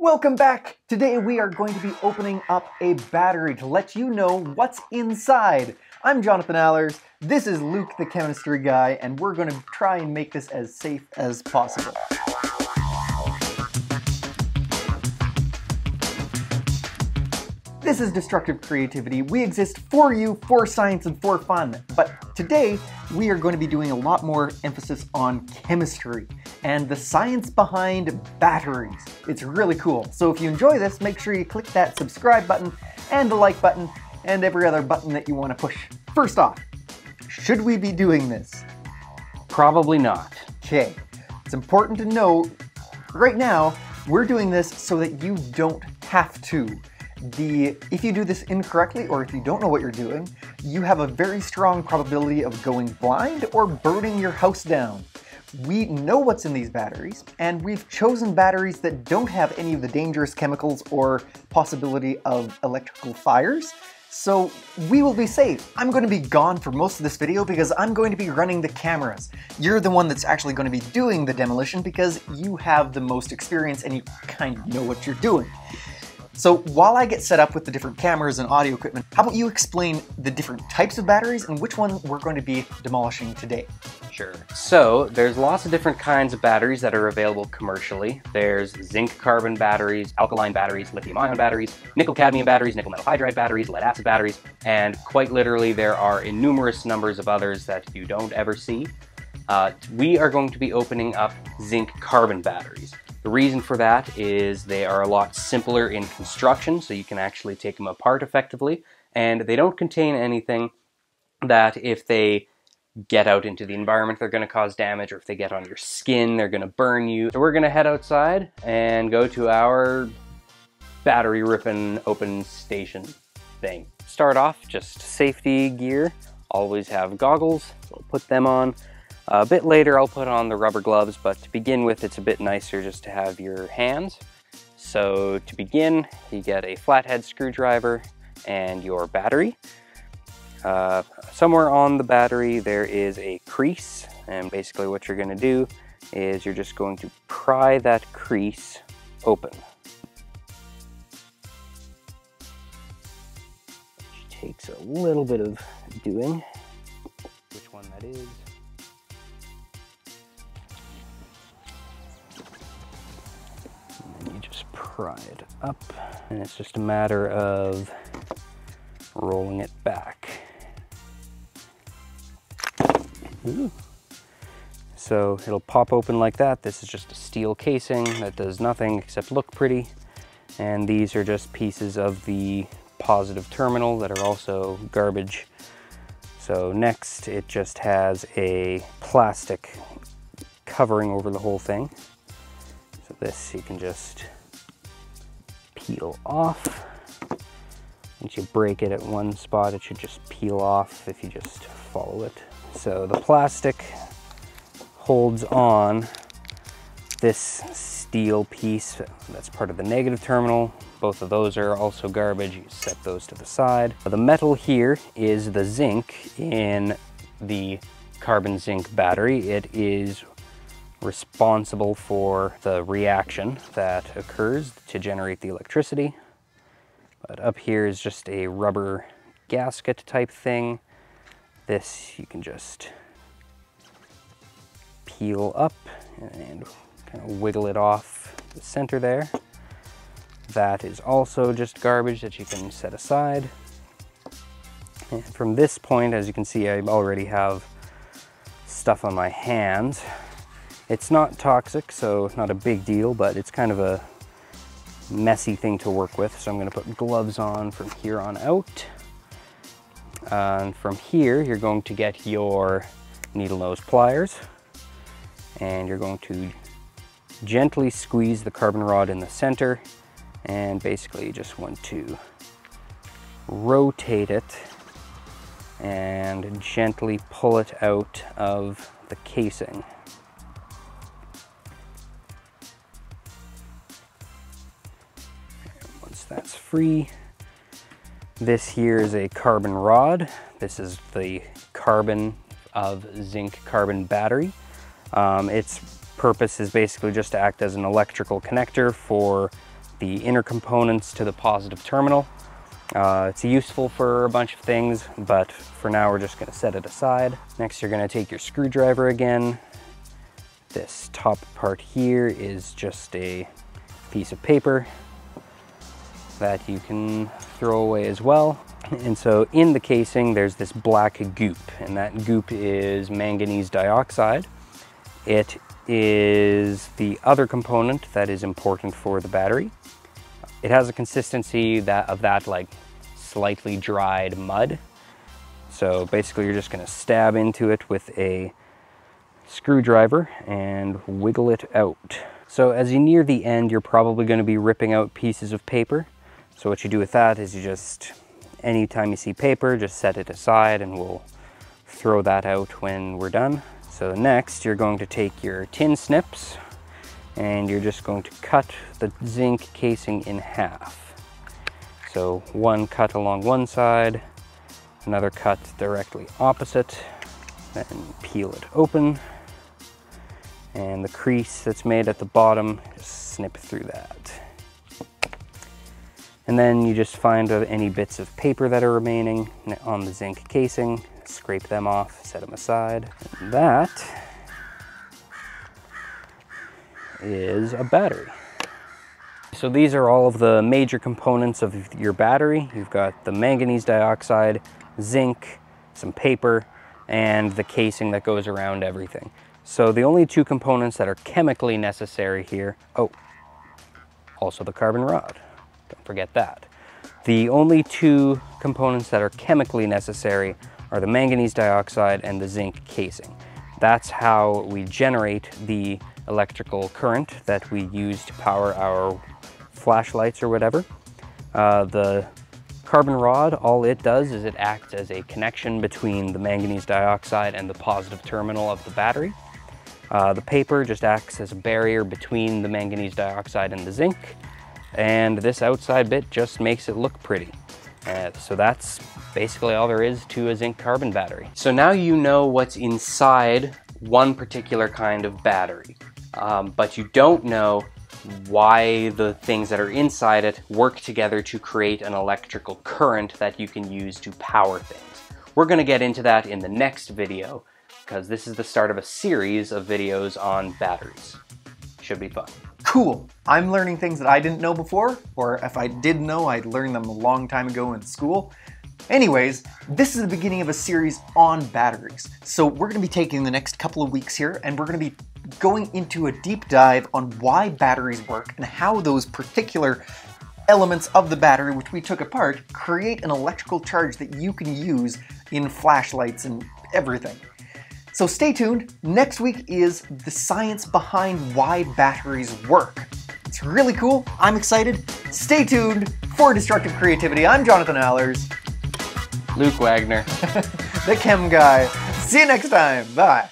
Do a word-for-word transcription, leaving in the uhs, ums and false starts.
Welcome back! Today we are going to be opening up a battery to let you know what's inside. I'm Jonathan Allers, this is Luke the chemistry guy, and we're going to try and make this as safe as possible. This is Destructive Creativity. We exist for you, for science, and for fun. But today, we are going to be doing a lot more emphasis on chemistry and the science behind batteries. It's really cool. So if you enjoy this, make sure you click that subscribe button and the like button and every other button that you want to push. First off, should we be doing this? Probably not. Okay. It's important to know right now, we're doing this so that you don't have to. The, if you do this incorrectly, or if you don't know what you're doing, you have a very strong probability of going blind or burning your house down. We know what's in these batteries, and we've chosen batteries that don't have any of the dangerous chemicals or possibility of electrical fires, so we will be safe. I'm going to be gone for most of this video because I'm going to be running the cameras. You're the one that's actually going to be doing the demolition because you have the most experience and you kind of know what you're doing. So while I get set up with the different cameras and audio equipment, how about you explain the different types of batteries and which one we're going to be demolishing today? Sure. So there's lots of different kinds of batteries that are available commercially. There's zinc carbon batteries, alkaline batteries, lithium ion batteries, nickel cadmium batteries, nickel metal hydride batteries, lead acid batteries, and quite literally there are innumerous numbers of others that you don't ever see. Uh, we are going to be opening up zinc carbon batteries. The reason for that is they are a lot simpler in construction, so you can actually take them apart effectively, and they don't contain anything that if they get out into the environment, they're going to cause damage, or if they get on your skin, they're going to burn you. So we're going to head outside and go to our battery ripping open station thing. Start off, just safety gear. Always have goggles, so I'll put them on. A bit later I'll put on the rubber gloves, but to begin with it's a bit nicer just to have your hands. So to begin, you get a flathead screwdriver and your battery. Uh, somewhere on the battery there is a crease, and basically what you're going to do is you're just going to pry that crease open. Which takes a little bit of doing. Which one that is. Pry it up, and it's just a matter of rolling it back. Ooh. So it'll pop open like that. This is just a steel casing that does nothing except look pretty, and these are just pieces of the positive terminal that are also garbage. So next it just has a plastic covering over the whole thing, so this you can just peel off. Once you break it at one spot, it should just peel off if you just follow it. So the plastic holds on this steel piece. That's part of the negative terminal. Both of those are also garbage. You set those to the side. The metal here is the zinc in the carbon zinc battery. It is responsible for the reaction that occurs to generate the electricity. But up here is just a rubber gasket type thing. This you can just peel up and kind of wiggle it off the center there. That is also just garbage that you can set aside. And from this point, as you can see, I already have stuff on my hands. It's not toxic, so not a big deal, but it's kind of a messy thing to work with. So I'm gonna put gloves on from here on out. And from here, you're going to get your needle nose pliers, and you're going to gently squeeze the carbon rod in the center, and basically you just want to rotate it and gently pull it out of the casing. That's free. This here is a carbon rod. This is the carbon of zinc carbon battery. Um, its purpose is basically just to act as an electrical connector for the inner components to the positive terminal. Uh, it's useful for a bunch of things, but for now we're just going to set it aside. Next, you're going to take your screwdriver again. This top part here is just a piece of paper that you can throw away as well. And so in the casing, there's this black goop, and that goop is manganese dioxide. It is the other component that is important for the battery. It has a consistency that of that like slightly dried mud. So basically you're just gonna stab into it with a screwdriver and wiggle it out. So as you near the end, you're probably gonna be ripping out pieces of paper. So what you do with that is you just, anytime you see paper, just set it aside and we'll throw that out when we're done. So next you're going to take your tin snips and you're just going to cut the zinc casing in half. So one cut along one side, another cut directly opposite, then peel it open. And the crease that's made at the bottom, just snip through that. And then you just find any bits of paper that are remaining on the zinc casing, scrape them off, set them aside. And that is a battery. So these are all of the major components of your battery. You've got the manganese dioxide, zinc, some paper, and the casing that goes around everything. So the only two components that are chemically necessary here, oh, also the carbon rod, don't forget that. The only two components that are chemically necessary are the manganese dioxide and the zinc casing. That's how we generate the electrical current that we use to power our flashlights or whatever. Uh, the carbon rod, all it does is it acts as a connection between the manganese dioxide and the positive terminal of the battery. Uh, the paper just acts as a barrier between the manganese dioxide and the zinc. And this outside bit just makes it look pretty. Uh, so that's basically all there is to a zinc carbon battery. So now you know what's inside one particular kind of battery, um, but you don't know why the things that are inside it work together to create an electrical current that you can use to power things. We're going to get into that in the next video, because this is the start of a series of videos on batteries. Should be fun. Cool! I'm learning things that I didn't know before, or if I did know, I learned them a long time ago in school. Anyways, this is the beginning of a series on batteries. So we're going to be taking the next couple of weeks here, and we're going to be going into a deep dive on why batteries work and how those particular elements of the battery, which we took apart, create an electrical charge that you can use in flashlights and everything. So stay tuned. Next week is the science behind why batteries work. It's really cool. I'm excited. Stay tuned for Destructive Creativity. I'm Jonathan Allers. Luke Wagner. The Chem Guy. See you next time. Bye.